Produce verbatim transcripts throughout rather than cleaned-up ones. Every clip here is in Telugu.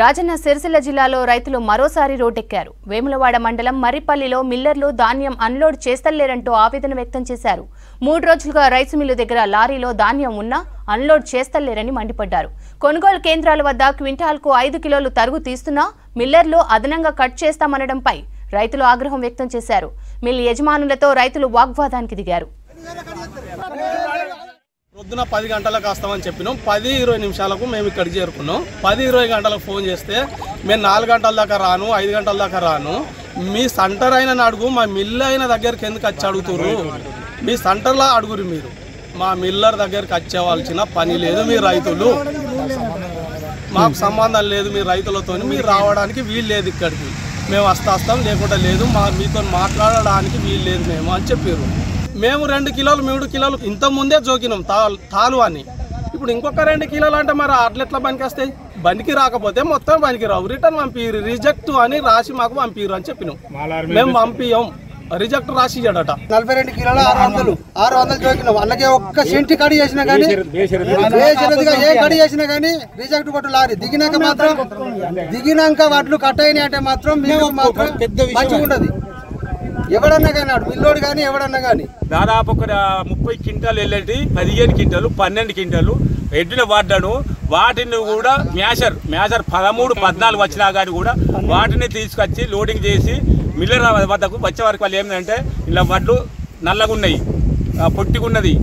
రాజన్న సిరిసిల్ల జిల్లాలో రైతులు మరోసారి రోడ్డెక్కారు. వేములవాడ మండలం మర్రిపల్లిలో మిల్లర్లు ధాన్యం అన్‌లోడ్ చేస్తలేరంటూ ఆవేదన వ్యక్తం చేశారు. మూడు రోజులుగా రైస్ మిల్లు దగ్గర లారీలో ధాన్యం ఉన్నా అన్‌లోడ్ చేస్తలేరని మండిపడ్డారు. కొనుగోలు కేంద్రాల వద్ద క్వింటాల్కు ఐదు కిలోలు తరుగు తీస్తున్నా మిల్లర్లు అదనంగా కట్ చేస్తామనడంపై రైతులు ఆగ్రహం వ్యక్తం చేశారు. మిల్ యజమానులతో రైతులు వాగ్వాదానికి దిగారు. పొద్దున పది గంటలకు వస్తామని చెప్పినాం. పది ఇరవై నిమిషాలకు మేము ఇక్కడికి చేరుకున్నాం. పది ఇరవై గంటలకు ఫోన్ చేస్తే మేము నాలుగు గంటల దాకా రాను, ఐదు గంటల దాకా రాను, మీ సెంటర్ అయిన అడుగు, మా మిల్ అయిన దగ్గరికి ఎందుకు వచ్చి అడుగుతురు, మీ సెంటర్లో అడుగురు, మీరు మా మిల్లర్ దగ్గరికి వచ్చేవాల్సిన పని లేదు, మీ రైతులు మాకు సంబంధం లేదు, మీ రైతులతో మీరు రావడానికి వీలు లేదు, ఇక్కడికి మేము వస్తా వస్తాం లేకుండా లేదు, మా మీతో మాట్లాడడానికి వీలు లేదు మేము అని చెప్పారు. మేము రెండు కిలోలు మూడు కిలోలు ఇంత ముందే జోకినాం తాలు తాలు అని. ఇప్పుడు ఇంకొక రెండు కిలోలు అంటే మరి అట్లెట్లా పనికి వస్తాయి? బండికి రాకపోతే మొత్తం బండికి రావు, రిటర్న్ పంపిరు, రిజెక్ట్ అని రాసి మాకు పంపిరు అని చెప్పినాం. మేము పంపియం, రిజెక్ట్ రాసి ఇచ్చాడట. నలభై రెండు కిలోలు ఆరు వందలు ఆరు వందలు జోకినాం. అలాగే ఒక్క సెంటి కడి చేసినా కానీ, ఏ కడి చేసినా కానీ రిజెక్ట్ కొట్టు. లారీ దిగినాక మాత్రం దిగినాక వాటిలో కట్ అయినాయి అంటే మాత్రం మంచిగా ఉండదు. ఎవడన్నా కానీ మిల్లోడు కానీ ఎవడన్నా కానీ దాదాపు ఒక ముప్పై క్వింటాలు వెళ్ళేటి, పదిహేను క్వింటాలు, పన్నెండు క్వింటాలు ఎడ్డిన వాడ్డాను. వాటిని కూడా మ్యాషర్ మ్యాషర్ పదమూడు పద్నాలుగు వచ్చినా కానీ కూడా వాటిని తీసుకొచ్చి లోడింగ్ చేసి మిల్లర్ వద్దకు వచ్చే వరకు వాళ్ళు ఏంటంటే ఇలా వడ్లు నల్లగా ఉన్నాయి, పొట్టిగున్నది,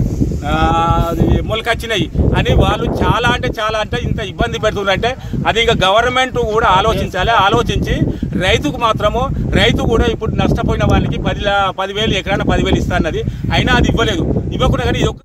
మొలకొచ్చినాయి అని వాళ్ళు చాలా అంటే చాలా అంటే ఇంత ఇబ్బంది పెడుతున్నారంటే అది ఇంకా గవర్నమెంట్ కూడా ఆలోచించాలి. ఆలోచించి రైతుకు మాత్రము, రైతు కూడా ఇప్పుడు నష్టపోయిన వాళ్ళకి పది పదివేలు ఎకరాన పదివేలు ఇస్తా అన్నది, అయినా అది ఇవ్వలేదు. ఇవ్వకుండా కానీ